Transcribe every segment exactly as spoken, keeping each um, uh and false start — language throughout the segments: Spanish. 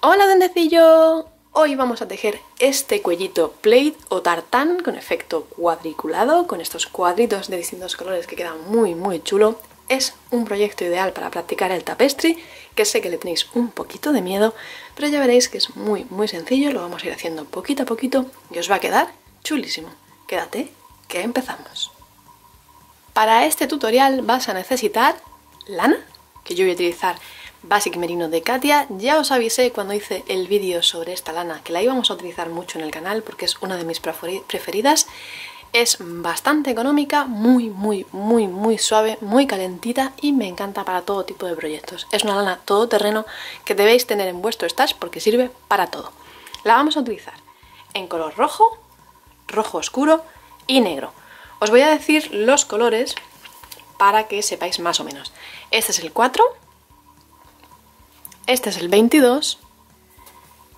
¡Hola, duendecillo! Hoy vamos a tejer este cuellito plaid o tartán con efecto cuadriculado, con estos cuadritos de distintos colores que quedan muy muy chulo. Es un proyecto ideal para practicar el tapestry, que sé que le tenéis un poquito de miedo, pero ya veréis que es muy muy sencillo, lo vamos a ir haciendo poquito a poquito y os va a quedar chulísimo. Quédate, que empezamos. Para este tutorial vas a necesitar lana, que yo voy a utilizar Basic Merino de Katia. Ya os avisé cuando hice el vídeo sobre esta lana que la íbamos a utilizar mucho en el canal porque es una de mis preferidas. Es bastante económica, muy muy muy muy suave, muy calentita y me encanta para todo tipo de proyectos. Es una lana todoterreno que debéis tener en vuestro stash porque sirve para todo. La vamos a utilizar en color rojo, rojo oscuro y negro. Os voy a decir los colores para que sepáis más o menos. Este es el cuatro, este es el veintidós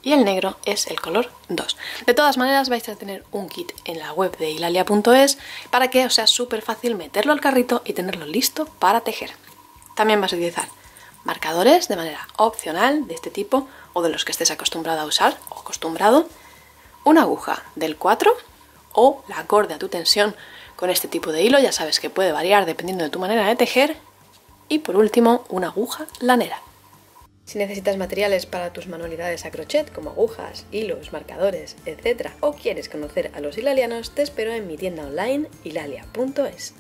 y el negro es el color dos. De todas maneras vais a tener un kit en la web de hilalia punto es para que os sea súper fácil meterlo al carrito y tenerlo listo para tejer. También vas a utilizar marcadores de manera opcional de este tipo o de los que estés acostumbrado a usar o acostumbrado, una aguja del cuatro o la acorde a tu tensión con este tipo de hilo, ya sabes que puede variar dependiendo de tu manera de tejer, y por último una aguja lanera. Si necesitas materiales para tus manualidades a crochet, como agujas, hilos, marcadores, etcétera, o quieres conocer a los hilalianos, te espero en mi tienda online hilalia punto es.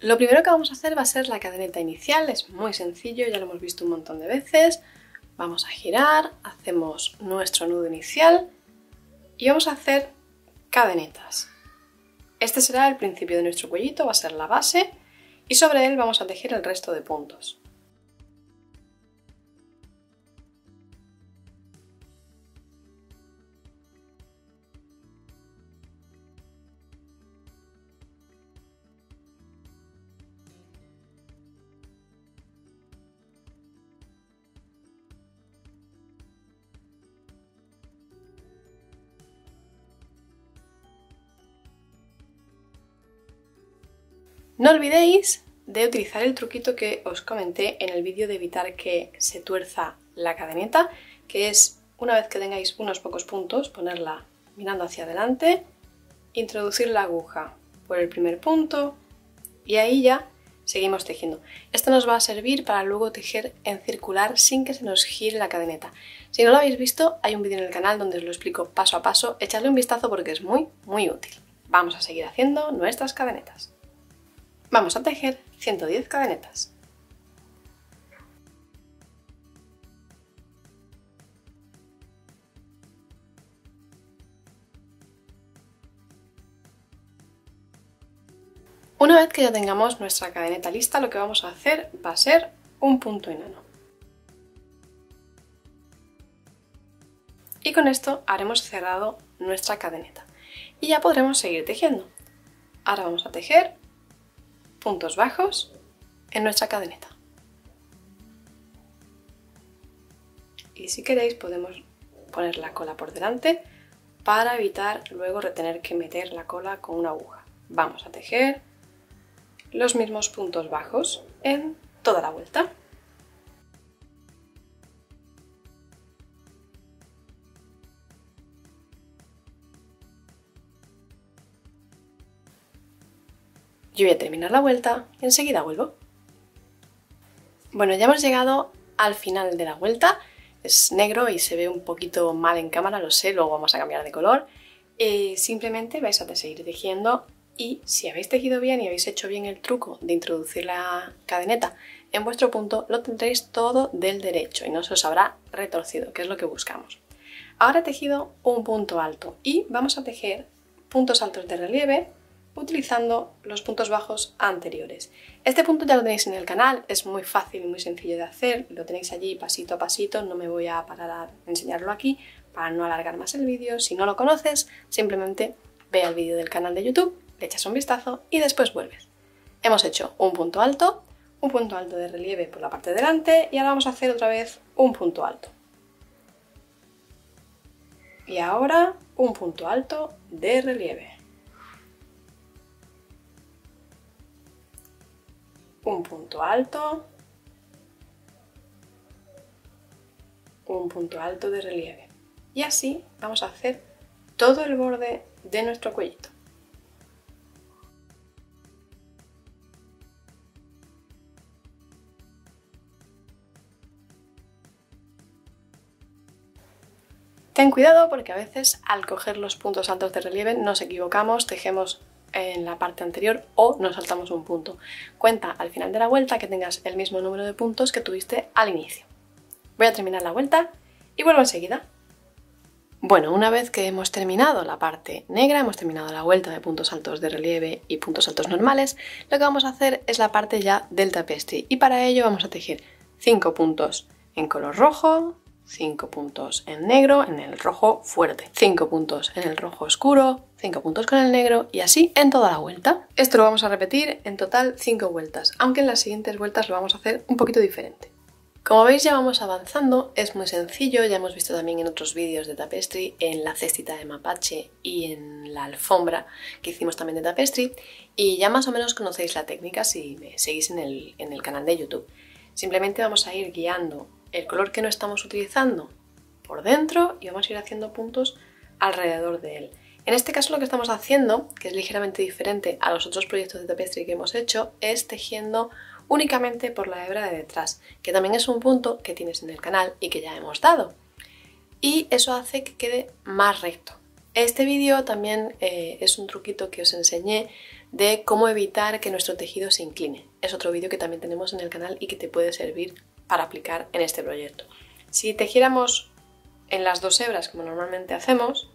Lo primero que vamos a hacer va a ser la cadeneta inicial, es muy sencillo, ya lo hemos visto un montón de veces. Vamos a girar, hacemos nuestro nudo inicial y vamos a hacer cadenetas. Este será el principio de nuestro cuellito, va a ser la base y sobre él vamos a tejer el resto de puntos. No olvidéis de utilizar el truquito que os comenté en el vídeo de evitar que se tuerza la cadeneta, que es, una vez que tengáis unos pocos puntos, ponerla mirando hacia adelante, introducir la aguja por el primer punto y ahí ya seguimos tejiendo. Esto nos va a servir para luego tejer en circular sin que se nos gire la cadeneta. Si no lo habéis visto, hay un vídeo en el canal donde os lo explico paso a paso, echadle un vistazo porque es muy muy útil. Vamos a seguir haciendo nuestras cadenetas. Vamos a tejer ciento diez cadenetas. Una vez que ya tengamos nuestra cadeneta lista, lo que vamos a hacer va a ser un punto enano. Y con esto haremos cerrado nuestra cadeneta. Y ya podremos seguir tejiendo. Ahora vamos a tejer puntos bajos en nuestra cadeneta. Y si queréis podemos poner la cola por delante para evitar luego tener que meter la cola con una aguja. Vamos a tejer los mismos puntos bajos en toda la vuelta. Yo voy a terminar la vuelta y enseguida vuelvo. Bueno, ya hemos llegado al final de la vuelta. Es negro y se ve un poquito mal en cámara, lo sé, luego vamos a cambiar de color. Eh, simplemente vais a seguir tejiendo y si habéis tejido bien y habéis hecho bien el truco de introducir la cadeneta en vuestro punto, lo tendréis todo del derecho y no se os habrá retorcido, que es lo que buscamos. Ahora he tejido un punto alto y vamos a tejer puntos altos de relieve utilizando los puntos bajos anteriores. Este punto ya lo tenéis en el canal, es muy fácil y muy sencillo de hacer, lo tenéis allí pasito a pasito, no me voy a parar a enseñarlo aquí para no alargar más el vídeo. Si no lo conoces, simplemente ve al vídeo del canal de YouTube, le echas un vistazo y después vuelves. Hemos hecho un punto alto, un punto alto de relieve por la parte de delante y ahora vamos a hacer otra vez un punto alto. y ahora un punto alto de relieve, un punto alto, un punto alto de relieve, y así vamos a hacer todo el borde de nuestro cuellito. Ten cuidado porque a veces al coger los puntos altos de relieve nos equivocamos, tejemos en la parte anterior o nos saltamos un punto. Cuenta al final de la vuelta que tengas el mismo número de puntos que tuviste al inicio. Voy a terminar la vuelta y vuelvo enseguida. Bueno, una vez que hemos terminado la parte negra, hemos terminado la vuelta de puntos altos de relieve y puntos altos normales, lo que vamos a hacer es la parte ya del tapestry y para ello vamos a tejer cinco puntos en color rojo, cinco puntos en negro, en el rojo fuerte, cinco puntos en el rojo oscuro, cinco puntos con el negro y así en toda la vuelta. Esto lo vamos a repetir en total cinco vueltas, aunque en las siguientes vueltas lo vamos a hacer un poquito diferente. Como veis ya vamos avanzando, es muy sencillo, ya hemos visto también en otros vídeos de tapestry, en la cestita de mapache y en la alfombra que hicimos también de tapestry y ya más o menos conocéis la técnica si me seguís en el, en el canal de YouTube. Simplemente vamos a ir guiando el color que no estamos utilizando por dentro y vamos a ir haciendo puntos alrededor de él. En este caso lo que estamos haciendo, que es ligeramente diferente a los otros proyectos de tapestry que hemos hecho, es tejiendo únicamente por la hebra de detrás, que también es un punto que tienes en el canal y que ya hemos dado. Y eso hace que quede más recto. Este vídeo también eh, es un truquito que os enseñé de cómo evitar que nuestro tejido se incline. Es otro vídeo que también tenemos en el canal y que te puede servir para aplicar en este proyecto. Si tejiéramos en las dos hebras como normalmente hacemos,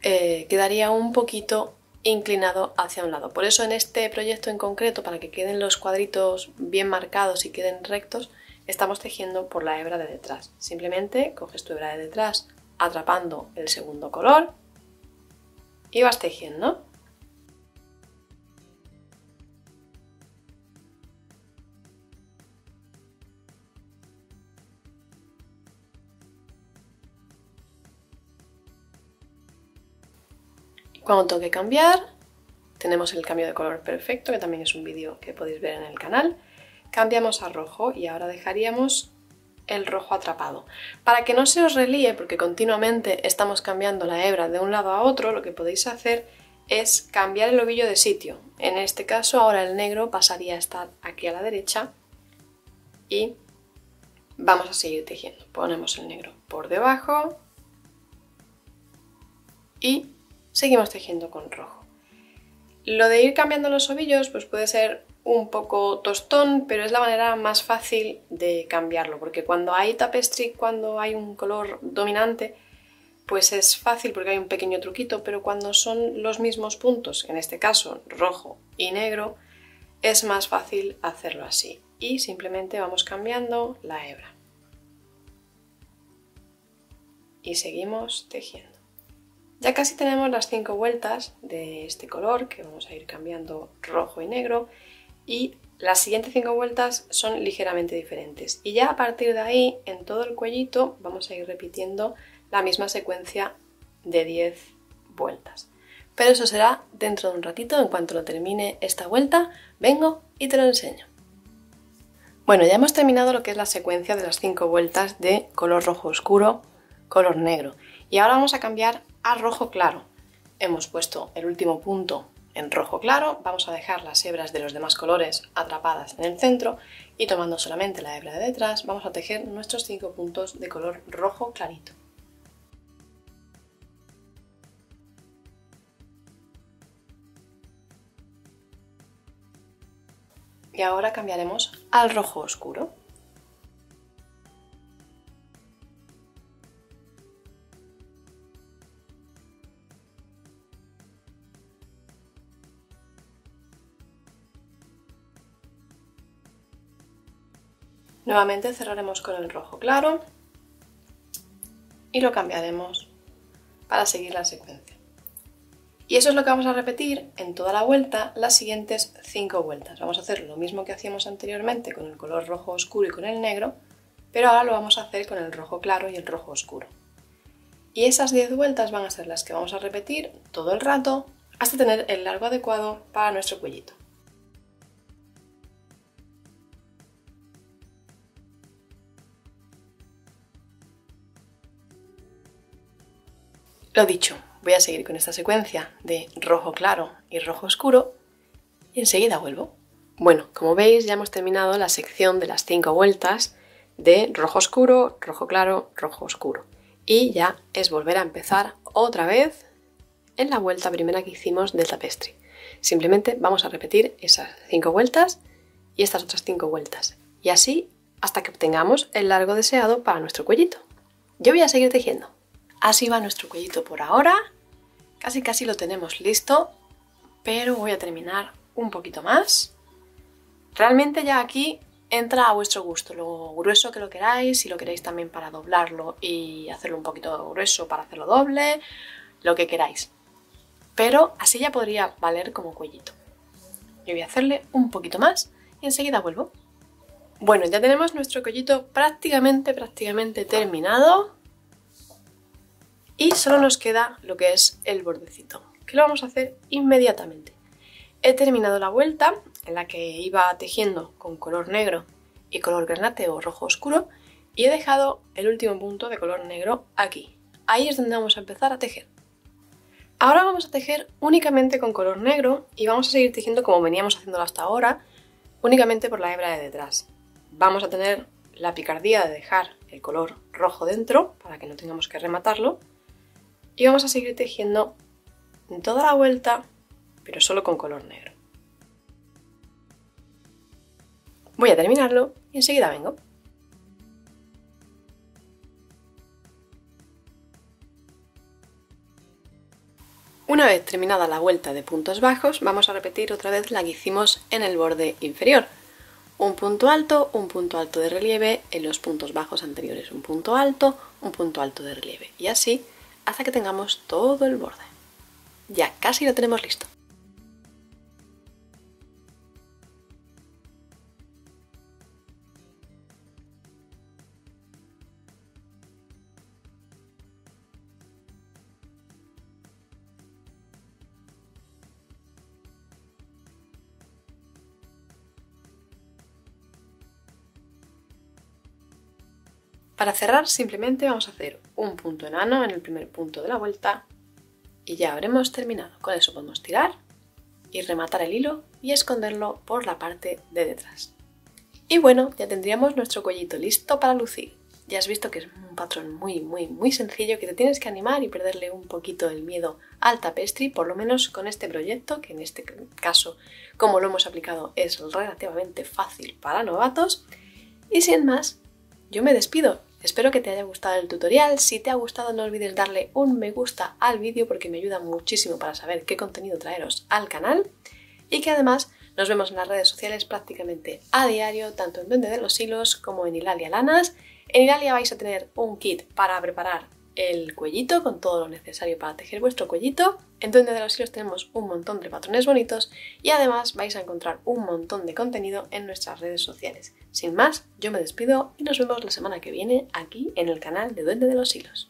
eh, quedaría un poquito inclinado hacia un lado. Por eso en este proyecto en concreto, para que queden los cuadritos bien marcados y queden rectos, estamos tejiendo por la hebra de detrás. Simplemente coges tu hebra de detrás atrapando el segundo color y vas tejiendo. Cuando toque cambiar, tenemos el cambio de color perfecto, que también es un vídeo que podéis ver en el canal. Cambiamos a rojo y ahora dejaríamos el rojo atrapado. Para que no se os relíe, porque continuamente estamos cambiando la hebra de un lado a otro, lo que podéis hacer es cambiar el ovillo de sitio. En este caso ahora el negro pasaría a estar aquí a la derecha y vamos a seguir tejiendo. Ponemos el negro por debajo y seguimos tejiendo con rojo. Lo de ir cambiando los ovillos pues puede ser un poco tostón, pero es la manera más fácil de cambiarlo, porque cuando hay tapestry, cuando hay un color dominante, pues es fácil porque hay un pequeño truquito, pero cuando son los mismos puntos, en este caso rojo y negro, es más fácil hacerlo así. Y simplemente vamos cambiando la hebra. Y seguimos tejiendo. Ya casi tenemos las cinco vueltas de este color, que vamos a ir cambiando rojo y negro, y las siguientes cinco vueltas son ligeramente diferentes. Y ya a partir de ahí, en todo el cuellito, vamos a ir repitiendo la misma secuencia de diez vueltas. Pero eso será dentro de un ratito, en cuanto lo termine esta vuelta, vengo y te lo enseño. Bueno, ya hemos terminado lo que es la secuencia de las cinco vueltas de color rojo oscuro, color negro. Y ahora vamos a cambiar a rojo claro. Hemos puesto el último punto en rojo claro, vamos a dejar las hebras de los demás colores atrapadas en el centro y tomando solamente la hebra de detrás vamos a tejer nuestros cinco puntos de color rojo clarito. Y ahora cambiaremos al rojo oscuro. Nuevamente cerraremos con el rojo claro y lo cambiaremos para seguir la secuencia. Y eso es lo que vamos a repetir en toda la vuelta las siguientes cinco vueltas. Vamos a hacer lo mismo que hacíamos anteriormente con el color rojo oscuro y con el negro, pero ahora lo vamos a hacer con el rojo claro y el rojo oscuro. y esas diez vueltas van a ser las que vamos a repetir todo el rato hasta tener el largo adecuado para nuestro cuellito. Lo dicho, voy a seguir con esta secuencia de rojo claro y rojo oscuro y enseguida vuelvo. Bueno, como veis ya hemos terminado la sección de las cinco vueltas de rojo oscuro, rojo claro, rojo oscuro. Y ya es volver a empezar otra vez en la vuelta primera que hicimos del tapestry. Simplemente vamos a repetir esas cinco vueltas y estas otras cinco vueltas. Y así hasta que obtengamos el largo deseado para nuestro cuellito. Yo voy a seguir tejiendo. Así va nuestro cuellito por ahora, casi casi lo tenemos listo, pero voy a terminar un poquito más. Realmente ya aquí entra a vuestro gusto, lo grueso que lo queráis, si lo queréis también para doblarlo y hacerlo un poquito grueso para hacerlo doble, lo que queráis. Pero así ya podría valer como cuellito. Yo voy a hacerle un poquito más y enseguida vuelvo. Bueno, ya tenemos nuestro cuellito prácticamente, prácticamente terminado. Y solo nos queda lo que es el bordecito, que lo vamos a hacer inmediatamente. He terminado la vuelta en la que iba tejiendo con color negro y color granate o rojo oscuro y he dejado el último punto de color negro aquí. Ahí es donde vamos a empezar a tejer. Ahora vamos a tejer únicamente con color negro y vamos a seguir tejiendo como veníamos haciéndolo hasta ahora, únicamente por la hebra de detrás. Vamos a tener la picardía de dejar el color rojo dentro para que no tengamos que rematarlo. Y vamos a seguir tejiendo toda la vuelta, pero solo con color negro. Voy a terminarlo y enseguida vengo. Una vez terminada la vuelta de puntos bajos, vamos a repetir otra vez la que hicimos en el borde inferior. Un punto alto, un punto alto de relieve, en los puntos bajos anteriores un punto alto, un punto alto de relieve y así hasta que tengamos todo el borde. Ya casi lo tenemos listo. Para cerrar simplemente vamos a hacer un punto enano en el primer punto de la vuelta y ya habremos terminado. Con eso podemos tirar y rematar el hilo y esconderlo por la parte de detrás. Y bueno, ya tendríamos nuestro cuellito listo para lucir. Ya has visto que es un patrón muy muy muy sencillo que te tienes que animar y perderle un poquito el miedo al tapestry, por lo menos con este proyecto, que en este caso como lo hemos aplicado es relativamente fácil para novatos. Y sin más, yo me despido. Espero que te haya gustado el tutorial, si te ha gustado no olvides darle un me gusta al vídeo porque me ayuda muchísimo para saber qué contenido traeros al canal y que además nos vemos en las redes sociales prácticamente a diario, tanto en Duende de los Hilos como en Hilalia Lanas. En Hilalia vais a tener un kit para preparar el cuellito con todo lo necesario para tejer vuestro cuellito. En Duende de los Hilos tenemos un montón de patrones bonitos y además vais a encontrar un montón de contenido en nuestras redes sociales. Sin más, yo me despido y nos vemos la semana que viene aquí en el canal de Duende de los Hilos.